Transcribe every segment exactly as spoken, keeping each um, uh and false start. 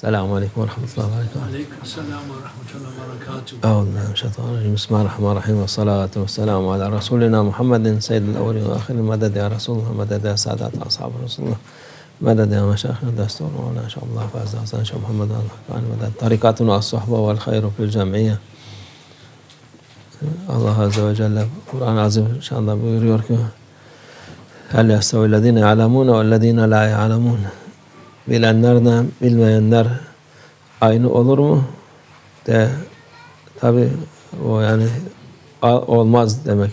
Selamun Aleyküm ve Rahmetullahi ve Berekatuhu. Aleyküm Selamun Rahmetullahi ve Berekatuhu. Euzubillahimineşşeytanirracim. Bismillahirrahmanirrahim. Ve salatu ve selamu ala Resulina Muhammedin Seyyidil Evvelin ve Ahirin. Meded ya Resulullah, meded ya Saadat Ashab Resulullah. Meded ya Meşayihina Destur ve Ala İnşallah Fazla Hasan Şah Muhammed Al-Haqqani. Meded tarikatuna as-suhbe vel hayru fil cem'iyye. Allah Azze ve Celle Kur'an-ı Azimüşşan'da buyuruyor ki هَلْ يَسْتَوِي الَّذ۪ينَ يَعْلَمُونَ وَالَّذ۪ينَ لَا يَعْلَمُونَ Bilenlerle bilmeyenler aynı olur mu? De tabi o yani olmaz demek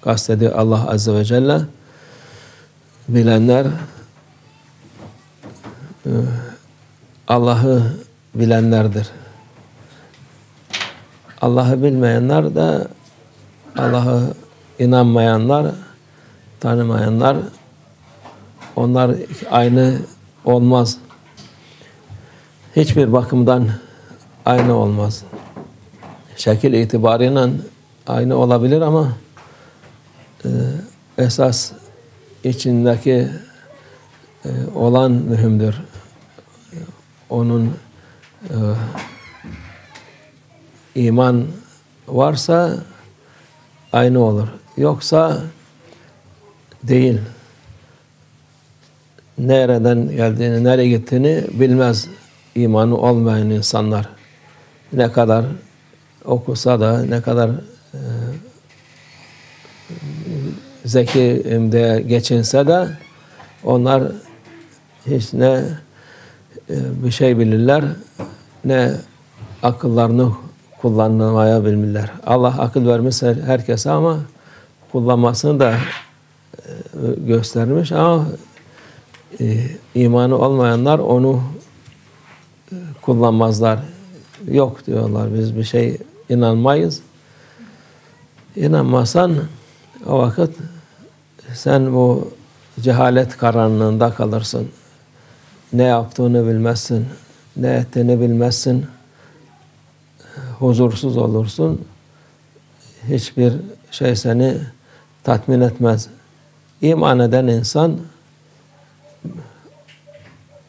kastediyor Allah Azze ve Celle. Bilenler Allah'ı bilenlerdir. Allah'ı bilmeyenler de Allah'a inanmayanlar, tanımayanlar, onlar aynı olmaz. Hiçbir bakımdan aynı olmaz. Şekil itibarıyla aynı olabilir ama e, esas içindeki e, olan mühimdir. Onun e, iman varsa aynı olur. Yoksa değil. Nereden geldiğini, nereye gittiğini bilmez imanı olmayan insanlar. Ne kadar okusa da, ne kadar e, zeki imde geçinse de onlar hiç ne e, bir şey bilirler, ne akıllarını kullanmaya bilirler. Allah akıl vermiş herkese ama kullanmasını da e, göstermiş ama İmanı olmayanlar onu kullanmazlar. Yok diyorlar, biz bir şey inanmayız. İnanmasan o vakit sen bu cehalet karanlığında kalırsın. Ne yaptığını bilmezsin, ne ettiğini bilmezsin. Huzursuz olursun. Hiçbir şey seni tatmin etmez. İman eden insan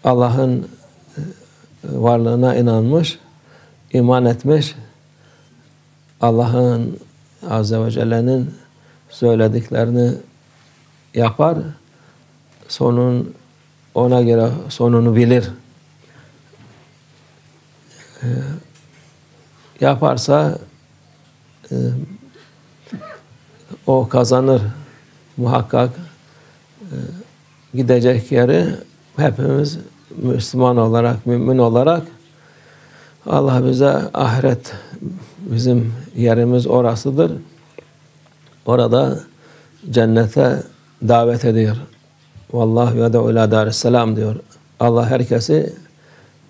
Allah'ın varlığına inanmış, iman etmiş, Allah'ın Azze ve Celle'nin söylediklerini yapar, sonun ona göre sonunu bilir. E, yaparsa e, o kazanır muhakkak. E, gidecek yeri hepimiz Müslüman olarak, mümin olarak Allah bize ahiret bizim yerimiz orasıdır. Orada cennete davet ediyor. Vallahu yed'u ila Darussalam diyor. Allah herkesi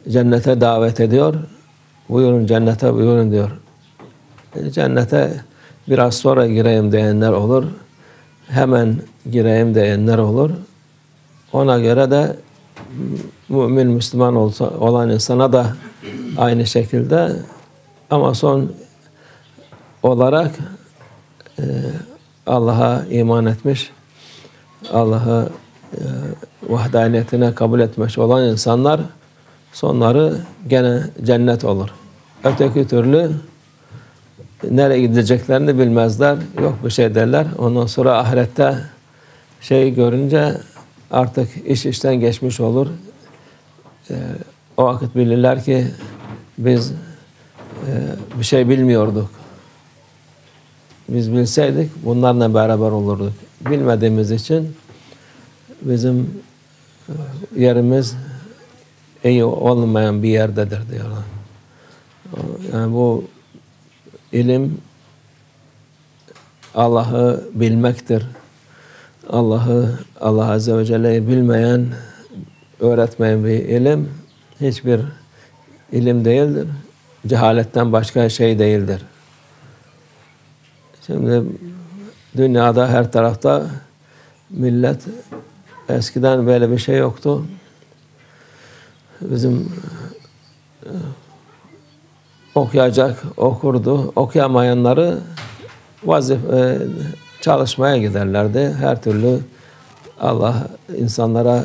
cennete davet ediyor. Buyurun cennete, buyurun diyor. Cennete biraz sonra gireyim diyenler olur. Hemen gireyim diyenler olur. Ona göre de mümin, Müslüman olsa, olan insana da aynı şekilde ama son olarak e, Allah'a iman etmiş, Allah'a e, vahdaniyetine kabul etmiş olan insanlar sonları gene cennet olur. Öteki türlü nereye gideceklerini bilmezler, yok bir şey derler. Ondan sonra ahirette şey görünce artık iş işten geçmiş olur. E, o vakit bilirler ki biz e, bir şey bilmiyorduk. Biz bilseydik bunlarla beraber olurduk. Bilmediğimiz için bizim e, yerimiz iyi olmayan bir yerdedir diyorlar. Yani bu ilim Allah'ı bilmektir. Allah'ı, Allah Azze ve Celle'yi bilmeyen, öğretmeyen bir ilim, hiçbir ilim değildir. Cehaletten başka şey değildir. Şimdi dünyada her tarafta millet, eskiden böyle bir şey yoktu. Bizim okuyacak okurdu, okuyamayanları vazife, çalışmaya giderlerdi. Her türlü Allah insanlara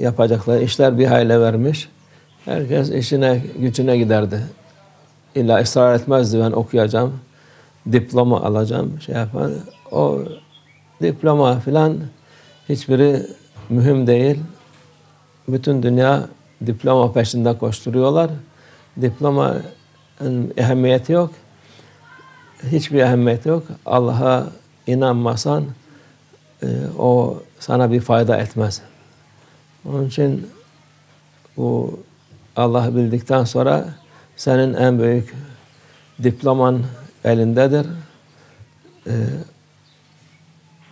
yapacakları işler bir hayli vermiş. Herkes işine gücüne giderdi. İlla ısrar etmezdi, ben okuyacağım, diploma alacağım, şey yapan. O diploma filan hiçbiri mühim değil. Bütün dünya diploma peşinde koşturuyorlar. Diplomanın ehemmiyeti yok. Hiçbir ehemmiyeti yok. Allah'a inanmasan o sana bir fayda etmez. Onun için bu Allah'ı bildikten sonra senin en büyük diploman elindedir. E,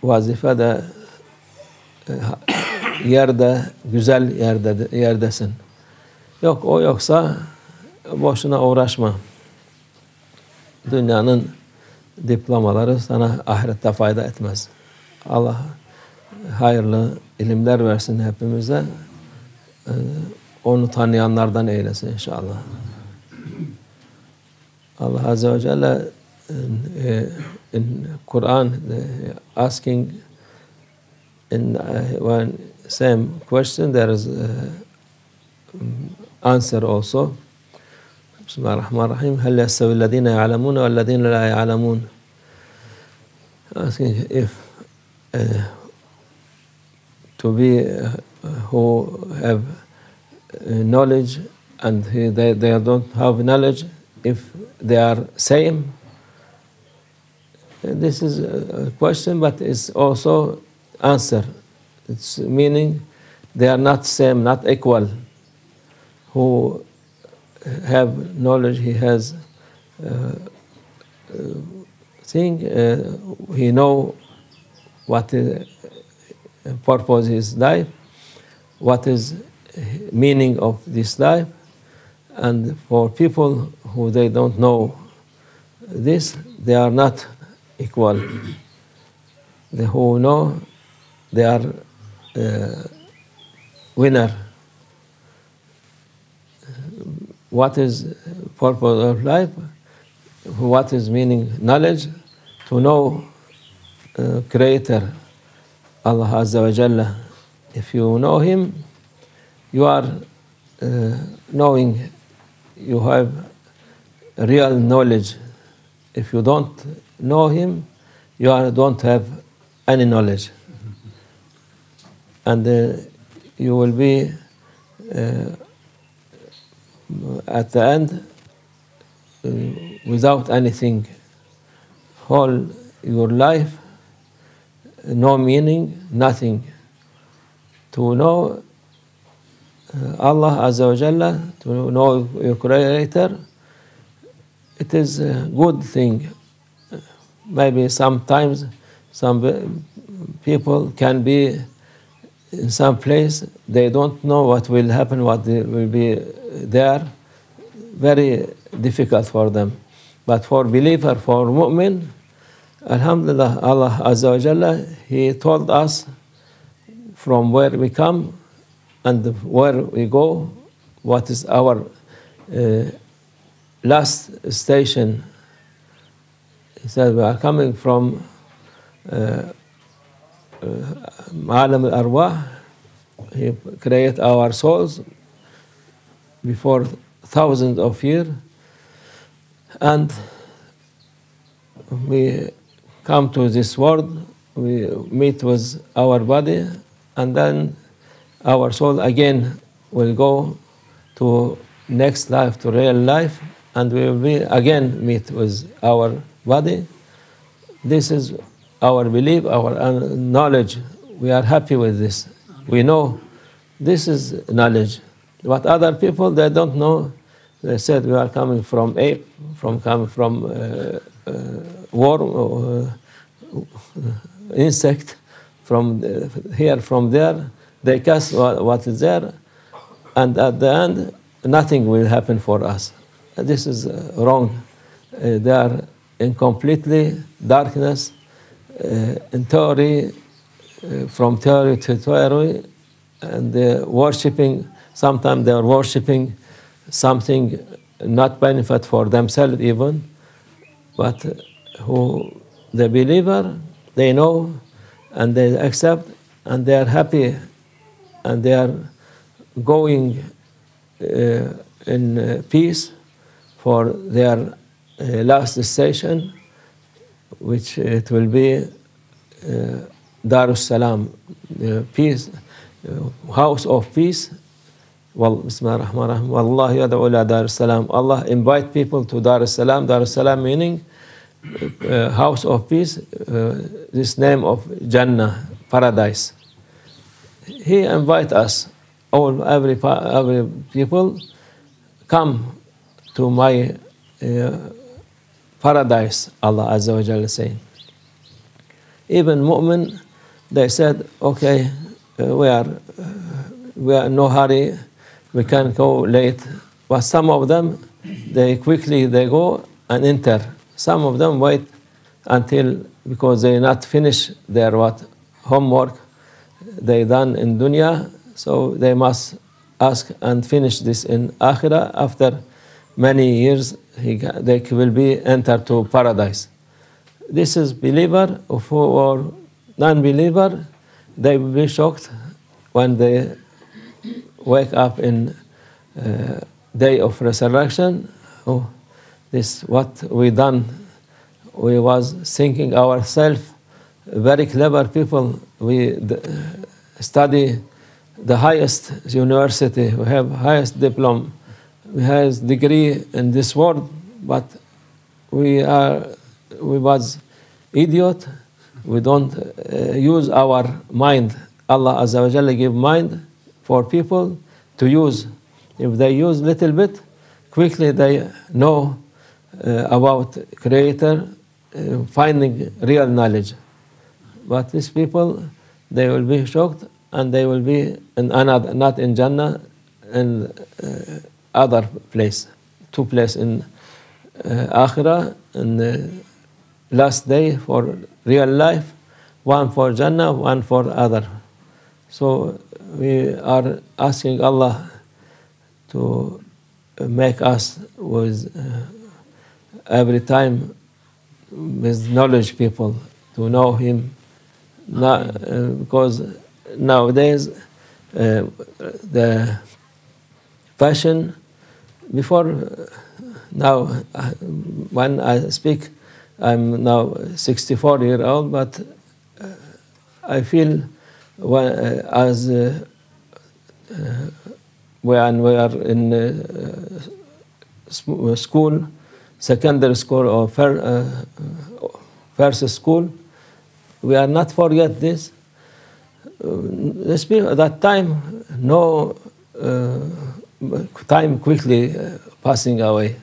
vazife de e, yerde, güzel yerde, yerdesin. Yok o yoksa boşuna uğraşma. Dünyanın diplomaları sana ahirette fayda etmez. Allah hayırlı ilimler versin hepimize. E, onu tanıyanlardan eylesin inşallah. Allah Azze ve Celle in, in Quran asking in one same question there is answer also. Bismillahirrahmanirrahim. Hal yastawillezine ya'lemun ve'llezine la ya'lemun. Asking if uh, to be uh, who have uh, knowledge and he, they they don't have knowledge, if they are same. This is a question, but it's also answer. It's meaning they are not same, not equal. Who have knowledge, he has uh, thing, uh, he know what is purpose his life, what is meaning of this life. And for people who they don't know this, they are not equal. The who know, they are uh, winner. What is purpose of life? What is meaning? Knowledge, to know uh, Creator, Allah Azza wa Jalla. If you know Him, you are uh, knowing. You have real knowledge. If you don't know Him, you are, don't have any knowledge. And uh, you will be, uh, at the end, uh, without anything. All your life, no meaning, nothing. To know Allah Azza wa Jalla, to know your Creator, it is a good thing. Maybe sometimes some people can be in some place, they don't know what will happen, what will be there. Very difficult for them. But for believer, for mu'min, alhamdulillah, Allah Azza wa Jalla, He told us from where we come and where we go, what is our uh, last station. He said, we are coming from uh, uh, Alam al-Arwah. He created our souls before thousands of years. And we come to this world, we meet with our body, and then our soul again will go to next life, to real life, and we will be again meet with our body. This is our belief, our knowledge. We are happy with this. We know this is knowledge. What other people, they don't know. They said we are coming from ape, from coming from uh, uh, worm, uh, insect, from here, from there. They cast what is there, and at the end, nothing will happen for us. This is wrong. Uh, they are in completely darkness, uh, in theory, uh, from theory to theory, and they're worshipping. Sometimes they are worshipping something not benefit for themselves even, but who the believer, they know, and they accept, and they are happy. And they are going uh, in peace for their uh, last station, which it will be uh, Darussalam, uh, peace, uh, house of peace. Wallah yad'u la Darussalam. Allah invite people to Darussalam. Darussalam meaning uh, house of peace. Uh, this name of Jannah, paradise. He invite us, all every every people, come to my uh, paradise. Allah Azza wa Jalla saying. Even mu'min, they said, okay, uh, we are uh, we are in no hurry. We can go late, but some of them, they quickly they go and enter. Some of them wait until, because they not finish their what homework they done in dunya, so they must ask and finish this in akhirah. After many years, he, they will be entered to paradise. This is believer or non-believer. They will be shocked when they wake up in uh, day of resurrection. Oh, this what we done. We was thinking ourselves very clever people. We study the highest university. We have highest diploma. We have degree in this world. But we are we was idiot. We don't uh, use our mind. Allah Azza wa Jalla give mind for people to use. If they use little bit, quickly they know uh, about Creator, uh, finding real knowledge. But these people, they will be shocked, and they will be in another, not in Jannah, in uh, other place, two place in uh, Akhirah, in the last day for real life, one for Jannah, one for other. So we are asking Allah to make us with uh, every time with knowledge people to know Him. Not, uh, because nowadays uh, the fashion before uh, now uh, when I speak, I'm now sixty-four year old, but uh, I feel. When, uh, as uh, uh, when we are in uh, school, secondary school or fir uh, first school, we are not forget this. This uh, that time, no uh, time quickly uh, passing away.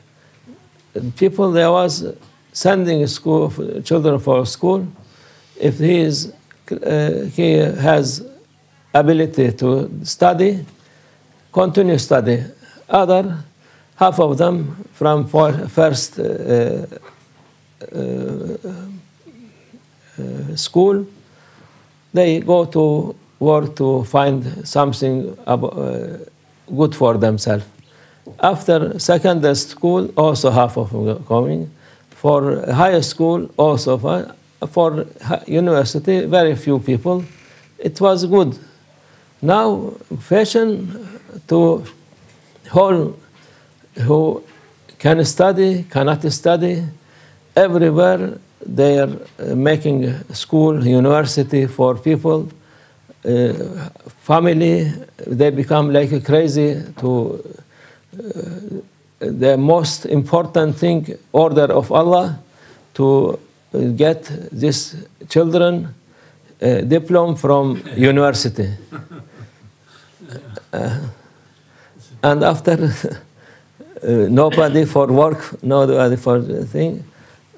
People there was sending school children for school, if he is. Uh, he has ability to study, continue study. Other, half of them from for first uh, uh, uh, school, they go to work to find something about, uh, good for themselves. After secondary school, also half of them coming. For higher school, also for For university, very few people. It was good. Now, fashion to whole who can study, cannot study. Everywhere they are making school, university for people, uh, family. They become like crazy to uh, the most important thing, order of Allah, to get these children uh, diploma from university. Uh, and after uh, nobody for work, nobody for thing.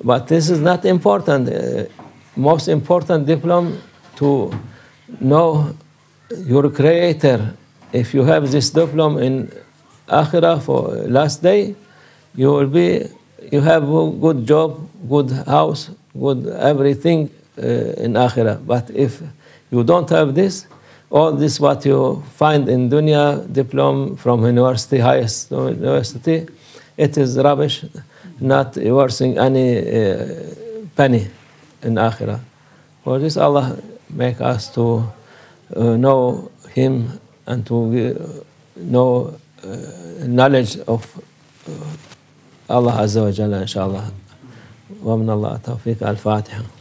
But this is not important. Uh, most important diploma to know your Creator. If you have this diploma in Akhirah for last day, you will be, you have a good job, good house, good everything uh, in Akhirah. But if you don't have this, all this what you find in dunya, diploma from university, highest university, it is rubbish, not worth any uh, penny in Akhirah. For this, Allah make us to uh, know Him and to no uh, knowledge of uh, Allah Azza wa Jalla, inshallah. Wa min Allah tawfiq al-Fatiha.